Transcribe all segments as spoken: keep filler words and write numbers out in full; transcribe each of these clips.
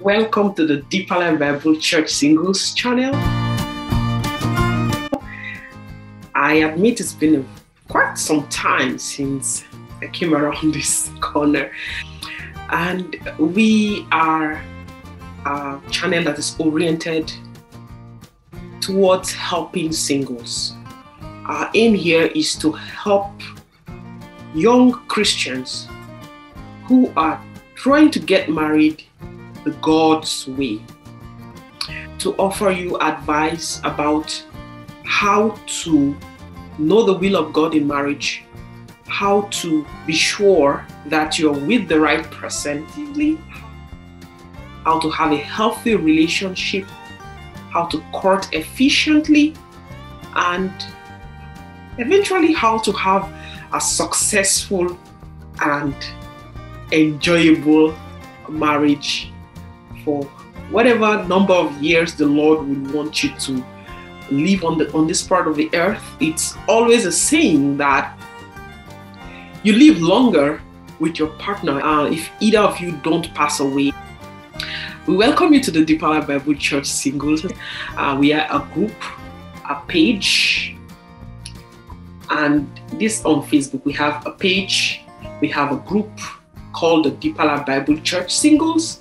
Welcome to the Deeper Life Bible Church Singles channel. I admit it's been quite some time since I came around this corner, and we are a channel that is oriented towards helping singles. Our aim here is to help young Christians who are trying to get married the God's way, to offer you advice about how to know the will of God in marriage, how to be sure that you're with the right person, how to have a healthy relationship, how to court efficiently, and eventually how to have a successful and enjoyable marriage for whatever number of years the Lord would want you to live on the on this part of the earth. It's always a saying that you live longer with your partner uh, if either of you don't pass away. We welcome you to the Deeper Life Bible Church Singles. Uh, we are a group, a page, and this on Facebook. We have a page, we have a group called the Deeper Life Bible Church Singles,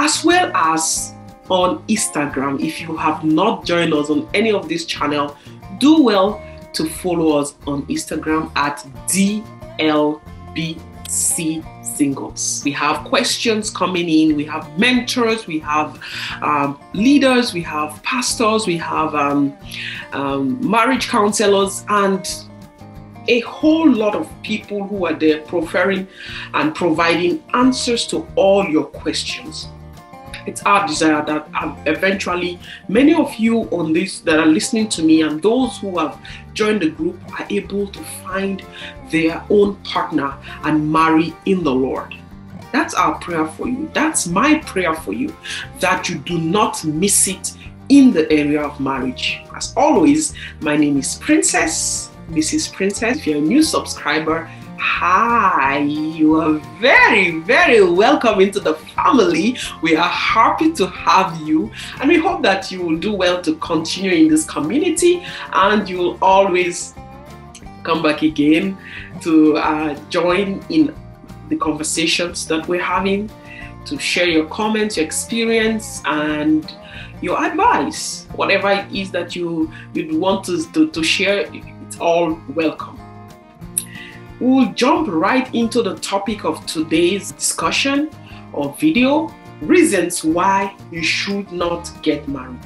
as well as on Instagram. If you have not joined us on any of this channel, do well to follow us on Instagram at D L B C Singles. We have questions coming in, we have mentors, we have um, leaders, we have pastors, we have um, um, marriage counselors, and a whole lot of people who are there proffering and providing answers to all your questions. It's our desire that eventually many of you on this that are listening to me and those who have joined the group are able to find their own partner and marry in the Lord. That's our prayer for you. That's my prayer for you, that you do not miss it in the area of marriage. As always, my name is Princess, Missus Princess. If you're a new subscriber, hi, you are very, very welcome into the family. We are happy to have you, and we hope that you will do well to continue in this community, and you will always come back again to uh, join in the conversations that we're having, to share your comments, your experience, and your advice. Whatever it is that you, you'd want to, to, to share, it's all welcome. We'll jump right into the topic of today's discussion or video, reasons why you should not get married.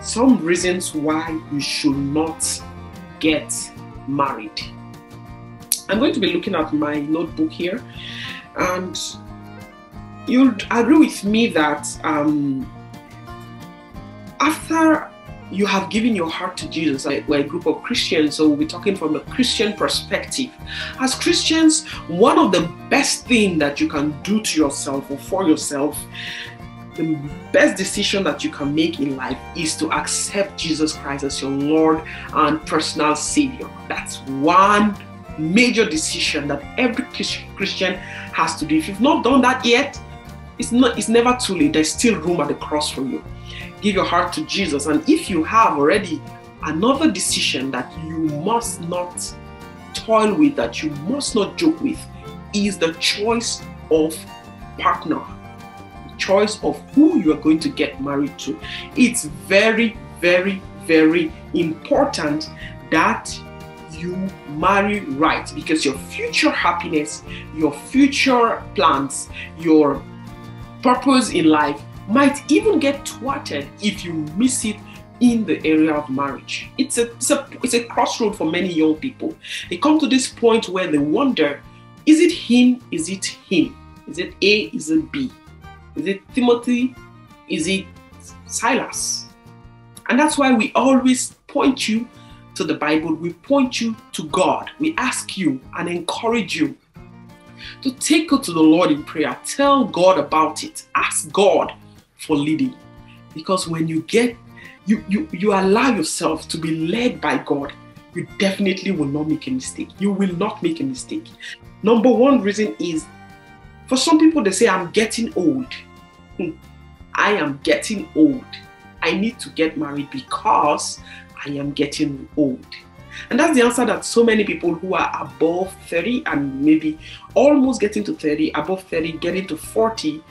Some reasons why you should not get married. I'm going to be looking at my notebook here, and you'll agree with me that um, after you have given your heart to Jesus. We're a group of Christians, so we'll be talking from a Christian perspective. As Christians, one of the best things that you can do to yourself or for yourself, the best decision that you can make in life is to accept Jesus Christ as your Lord and personal Savior. That's one major decision that every Christian has to do. If you've not done that yet, it's not, it's never too late. There's still room at the cross for you. Give your heart to Jesus. And if you have already another decision that you must not toil with, that you must not joke with, is the choice of partner, the choice of who you are going to get married to. It's very, very, very important that you marry right, because your future happiness, your future plans, your purpose in life might even get thwarted if you miss it in the area of marriage. It's a, it's a, it's a crossroad for many young people. They come to this point where they wonder, is it him, is it him? Is it A, is it B? Is it Timothy, is it Silas? And that's why we always point you to the Bible, we point you to God. We ask you and encourage you to take it to the Lord in prayer. Tell God about it, ask God for leading, because when you get you, you you allow yourself to be led by God, you definitely will not make a mistake. You will not make a mistake. Number one reason is, for some people, they say, I'm getting old. I am getting old. I need to get married because I am getting old. And that's the answer that so many people who are above thirty and maybe almost getting to thirty, above thirty, getting to forty,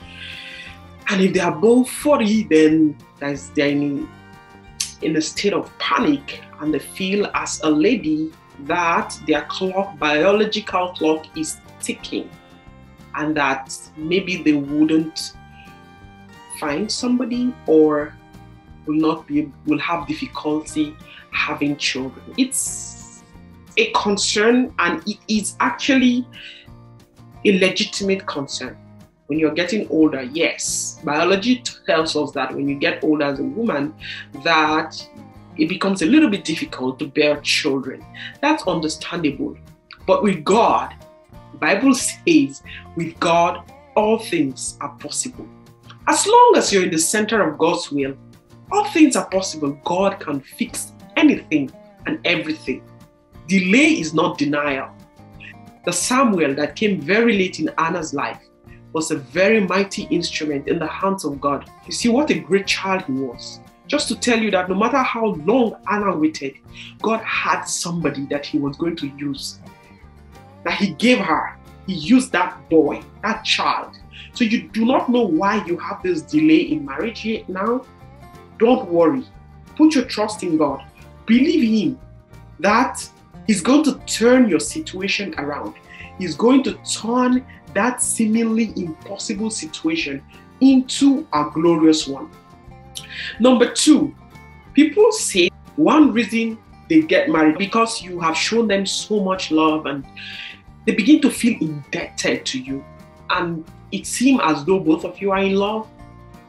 and if they're above forty, then that's, they're in, in a state of panic, and they feel as a lady that their clock, biological clock, is ticking, and that maybe they wouldn't find somebody or will not be, will have difficulty having children. It's a concern, and it is actually a legitimate concern. When you're getting older, yes, biology tells us that when you get older as a woman, that it becomes a little bit difficult to bear children. That's understandable. But with God, the Bible says, with God, all things are possible. As long as you're in the center of God's will, all things are possible. God can fix anything and everything. Delay is not denial. The Samuel that came very late in Anna's life was a very mighty instrument in the hands of God. You see what a great child he was. Just to tell you that no matter how long Anna waited, God had somebody that he was going to use, that he gave her. He used that boy, that child. So you do not know why you have this delay in marriage yet now. Don't worry. Put your trust in God. Believe Him that He's going to turn your situation around. He's going to turn that seemingly impossible situation into a glorious one. Number two, people say one reason they get married because you have shown them so much love, and they begin to feel indebted to you. And it seems as though both of you are in love,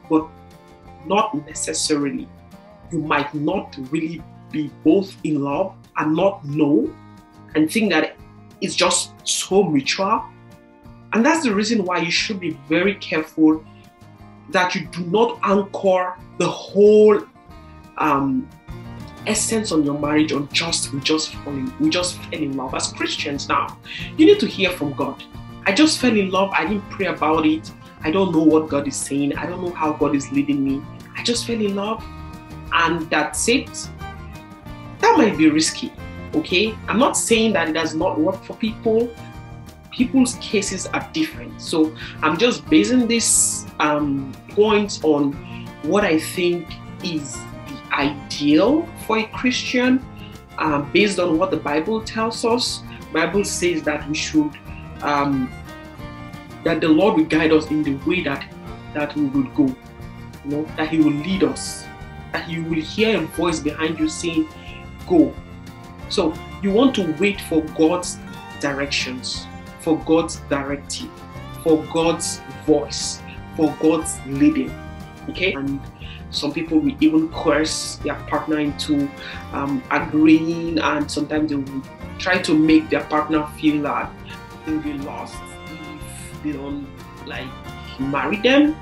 but not necessarily. You might not really be both in love and not know and think that it's just so mutual. And that's the reason why you should be very careful that you do not anchor the whole um, essence on your marriage on just, we just fall in, we just fell in love. As Christians now, you need to hear from God. I just fell in love, I didn't pray about it, I don't know what God is saying, I don't know how God is leading me, I just fell in love and that's it. That might be risky, okay? I'm not saying that it does not work for people. People's cases are different. So I'm just basing this um, point on what I think is the ideal for a Christian, uh, based on what the Bible tells us. The Bible says that we should, um, that the Lord will guide us in the way that, that we will go, you know, that He will lead us, that you will hear a voice behind you saying, go. So you want to wait for God's directions, for God's directive, for God's voice, for God's leading, okay? And some people will even coerce their partner into um, agreeing, and sometimes they will try to make their partner feel that they'll be lost if they don't, like, marry them.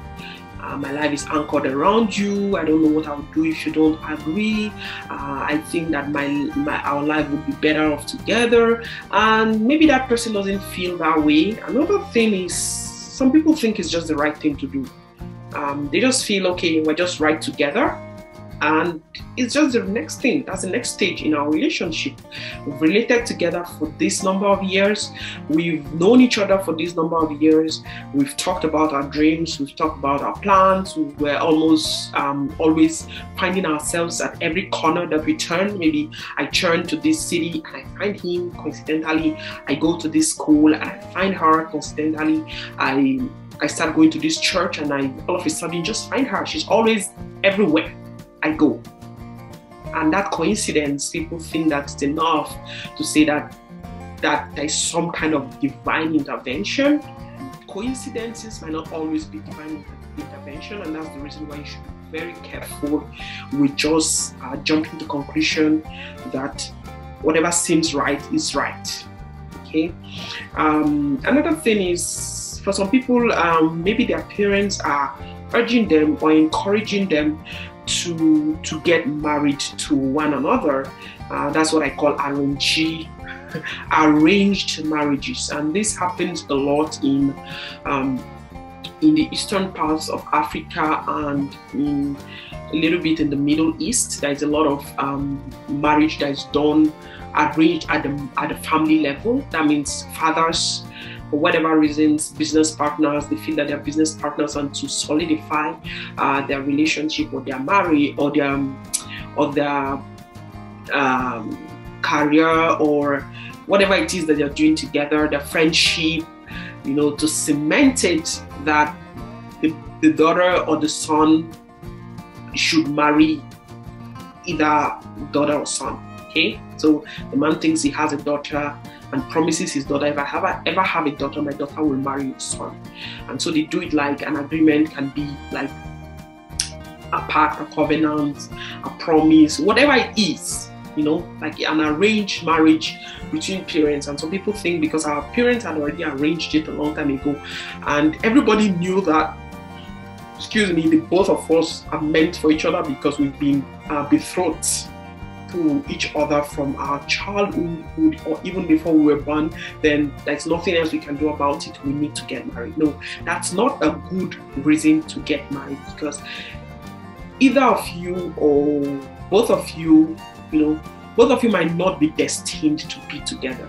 Uh, my life is anchored around you. I don't know what I'll do if you don't agree. Uh, I think that my, my our life would be better off together. And maybe that person doesn't feel that way. Another thing is, some people think it's just the right thing to do. Um, they just feel, okay, we're just right together. And it's just the next thing. That's the next stage in our relationship. We've related together for this number of years. We've known each other for this number of years. We've talked about our dreams. We've talked about our plans. We're almost um, always finding ourselves at every corner that we turn. Maybe I turn to this city and I find him. Coincidentally, I go to this school and I find her. Coincidentally, I, I start going to this church and I all of a sudden just find her. She's always everywhere I go. And that coincidence, people think that's enough to say that that there's some kind of divine intervention. Coincidences might not always be divine intervention, and that's the reason why you should be very careful with just uh, jumping to conclusion that whatever seems right is right. Okay. Um, another thing is, for some people, um, maybe their parents are urging them or encouraging them to to get married to one another. Uh, that's what I call R N G, arranged marriages, and this happens a lot in um, in the eastern parts of Africa and um, a little bit in the Middle East, there's a lot of um, marriage that is done, arranged at the, at the family level. That means fathers, for whatever reasons, business partners, they feel that they are business partners, and to solidify uh, their relationship or their marriage or their, or their um, career or whatever it is that they're doing together, their friendship, you know, to cement it that the, the daughter or the son should marry either daughter or son, okay? So the man thinks he has a daughter and promises his daughter, if I have, ever have a daughter, my daughter will marry your son. And so they do it like an agreement can be like a pact, a covenant, a promise, whatever it is, you know, like an arranged marriage between parents. And some people think because our parents had already arranged it a long time ago and everybody knew that, excuse me, the both of us are meant for each other because we've been uh, betrothed to each other from our childhood or even before we were born, then there's nothing else we can do about it. We need to get married. No, that's not a good reason to get married, because either of you or both of you, you know, both of you might not be destined to be together.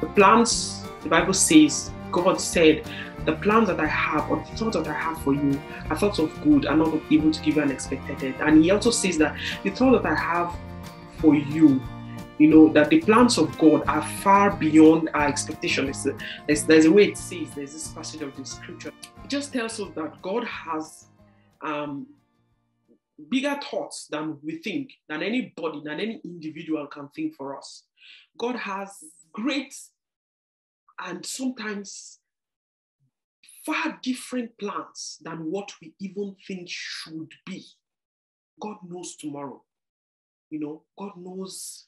The plans, the Bible says, God said, the plans that I have or the thoughts that I have for you are thoughts of good and not of evil, to give you an expected end. And he also says that the thoughts that I have for you, you know, that the plans of God are far beyond our expectation. There's a, there's, there's a way it says, there's this passage of the scripture. It just tells us that God has um, bigger thoughts than we think, than anybody, than any individual can think for us. God has great and sometimes far different plans than what we even think should be. God knows tomorrow. You know, God knows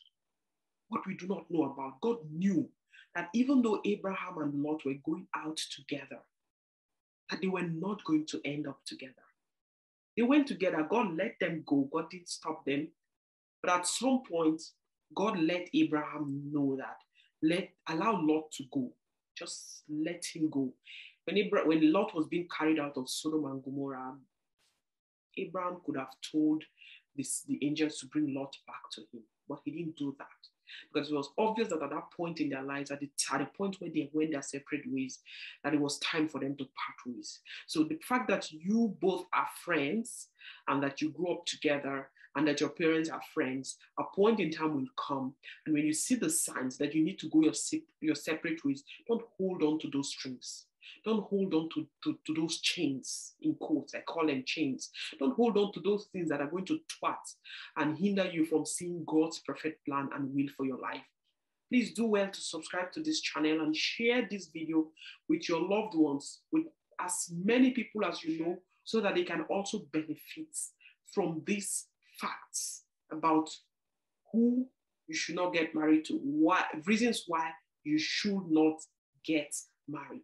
what we do not know about. God knew that even though Abraham and Lot were going out together, that they were not going to end up together. They went together. God let them go. God didn't stop them. But at some point, God let Abraham know that. Let, allow Lot to go. Just let him go. When, Abraham, when Lot was being carried out of Sodom and Gomorrah, Abraham could have told this, the angels to bring Lot back to him, but he didn't do that because it was obvious that at that point in their lives, at the, at the point where they went their separate ways, that it was time for them to part ways. So the fact that you both are friends and that you grew up together and that your parents are friends, a point in time will come. And when you see the signs that you need to go your, your separate ways, don't hold on to those strings. Don't hold on to, to, to those chains, in quotes, I call them chains. Don't hold on to those things that are going to thwart and hinder you from seeing God's perfect plan and will for your life. Please do well to subscribe to this channel and share this video with your loved ones, with as many people as you know, so that they can also benefit from these facts about who you should not get married to, why, reasons why you should not get married.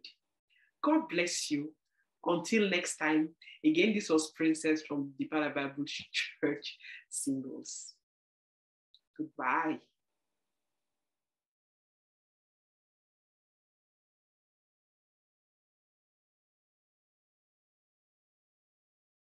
God bless you. Until next time, again, this was Princess from Deeper Life Bible Church Singles. Goodbye.